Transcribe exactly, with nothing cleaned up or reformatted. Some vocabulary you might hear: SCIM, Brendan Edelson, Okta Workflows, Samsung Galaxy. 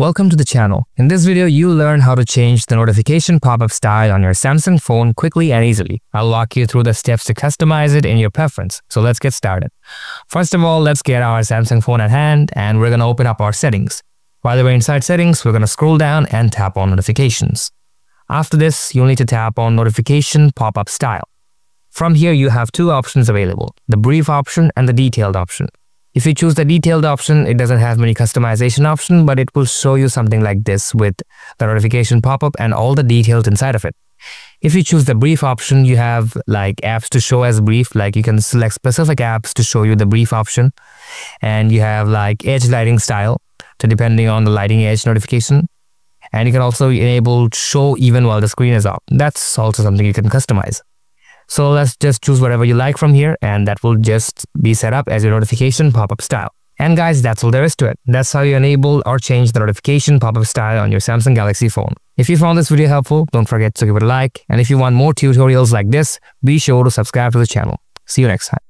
Welcome to the channel. In this video, you'll learn how to change the notification pop-up style on your Samsung phone quickly and easily. I'll walk you through the steps to customize it in your preference. So let's get started. First of all, let's get our Samsung phone at hand and we're going to open up our settings. By the way, inside settings, we're going to scroll down and tap on notifications. After this, you'll need to tap on notification pop-up style. From here, you have two options available, the brief option and the detailed option. If you choose the detailed option, it doesn't have many customization options, but it will show you something like this with the notification pop-up and all the details inside of it. If you choose the brief option, you have like apps to show as brief, like you can select specific apps to show you the brief option. And you have like edge lighting style, to depending on the lighting edge notification. And you can also enable show even while the screen is off. That's also something you can customize. So let's just choose whatever you like from here and that will just be set up as your notification pop-up style. And guys, that's all there is to it. That's how you enable or change the notification pop-up style on your Samsung Galaxy phone. If you found this video helpful, don't forget to give it a like. And if you want more tutorials like this, be sure to subscribe to the channel. See you next time.